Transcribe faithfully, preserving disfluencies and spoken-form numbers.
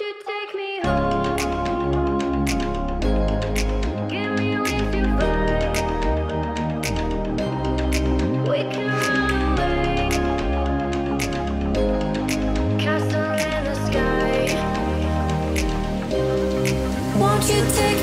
You take